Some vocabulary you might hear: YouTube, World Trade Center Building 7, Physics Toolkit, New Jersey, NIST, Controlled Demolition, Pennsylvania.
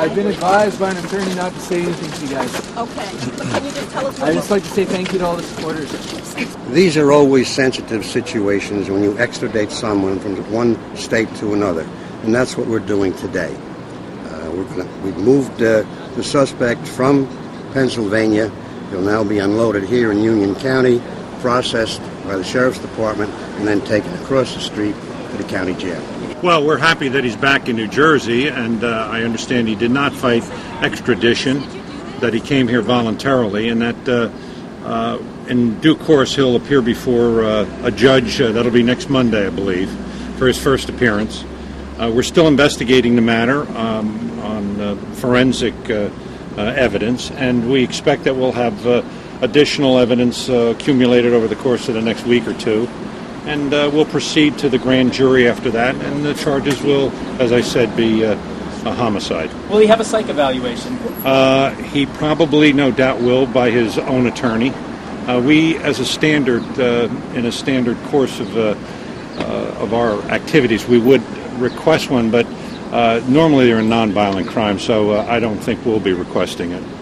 I've been advised by an attorney not to say anything to you guys. Okay. But can you just tell us what? I'd just like to say thank you to all the supporters. These are always sensitive situations when you extradite someone from one state to another, and that's what we're doing today. We've moved the suspect from Pennsylvania. He'll now be unloaded here in Union County, processed by the Sheriff's Department, and then taken across the street to the county jail. Well, we're happy that he's back in New Jersey, and I understand he did not fight extradition, that he came here voluntarily, and that in due course he'll appear before a judge. That'll be next Monday, I believe, for his first appearance. We're still investigating the matter on forensic evidence, and we expect that we'll have additional evidence accumulated over the course of the next week or two. And we'll proceed to the grand jury after that, and the charges will, as I said, be a homicide. Will he have a psych evaluation? He probably, no doubt, will by his own attorney. We, as a standard, in a standard course of our activities, we would request one, but normally they're a nonviolent crime, so I don't think we'll be requesting it.